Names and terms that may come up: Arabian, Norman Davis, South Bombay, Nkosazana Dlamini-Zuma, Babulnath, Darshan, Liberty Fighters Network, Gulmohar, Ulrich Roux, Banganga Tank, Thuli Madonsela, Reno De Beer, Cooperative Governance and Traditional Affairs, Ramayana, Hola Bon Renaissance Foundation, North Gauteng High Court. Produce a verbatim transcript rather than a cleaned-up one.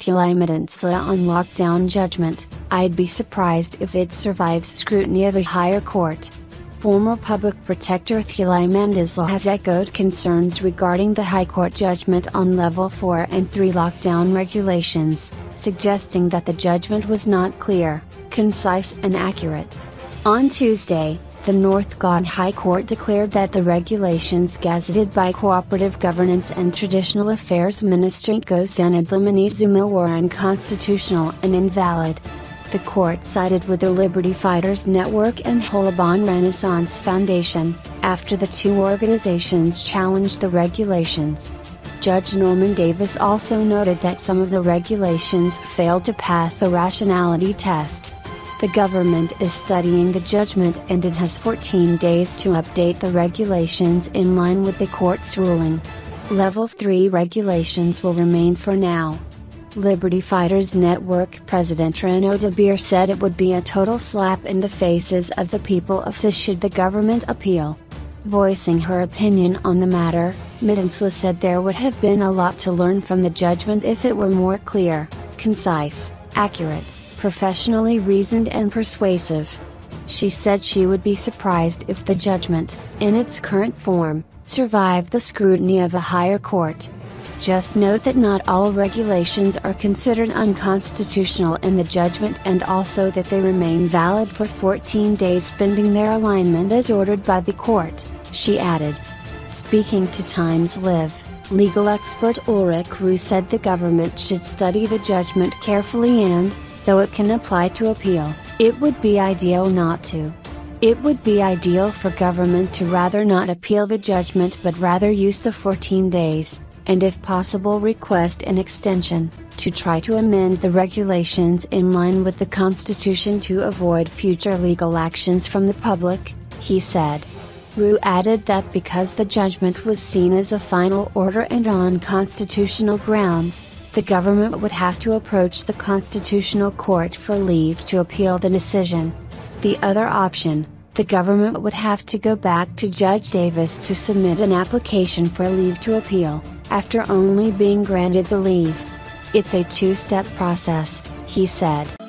Thuli Madonsela on lockdown judgment, I'd be surprised if it survives scrutiny of a higher court. Former public protector Thuli Madonsela has echoed concerns regarding the High Court judgment on Level four and three lockdown regulations, suggesting that the judgment was not clear, concise and accurate. On Tuesday, the North Gauteng High Court declared that the regulations gazetted by Cooperative Governance and Traditional Affairs Minister Nkosazana Dlamini-Zuma were unconstitutional and invalid. The court sided with the Liberty Fighters Network and Hola Bon Renaissance Foundation, after the two organizations challenged the regulations. Judge Norman Davis also noted that some of the regulations failed to pass the rationality test. The government is studying the judgment and it has fourteen days to update the regulations in line with the court's ruling. Level three regulations will remain for now. Liberty Fighters Network President Reno De Beer said it would be a total slap in the faces of the people of C I S should the government appeal. Voicing her opinion on the matter, Madonsela said there would have been a lot to learn from the judgment if it were more clear, concise, accurate, professionally reasoned and persuasive. She said she would be surprised if the judgment, in its current form, survived the scrutiny of a higher court. Just note that not all regulations are considered unconstitutional in the judgment and also that they remain valid for fourteen days pending their alignment as ordered by the court, she added. Speaking to Times Live, legal expert Ulrich Roux said the government should study the judgment carefully and, though it can apply to appeal, it would be ideal not to. It would be ideal for government to rather not appeal the judgment but rather use the fourteen days, and if possible request an extension, to try to amend the regulations in line with the Constitution to avoid future legal actions from the public, he said. Roux added that because the judgment was seen as a final order and on constitutional grounds, the government would have to approach the Constitutional Court for leave to appeal the decision. The other option, the government would have to go back to Judge Davis to submit an application for leave to appeal, after only being granted the leave. It's a two-step process, he said.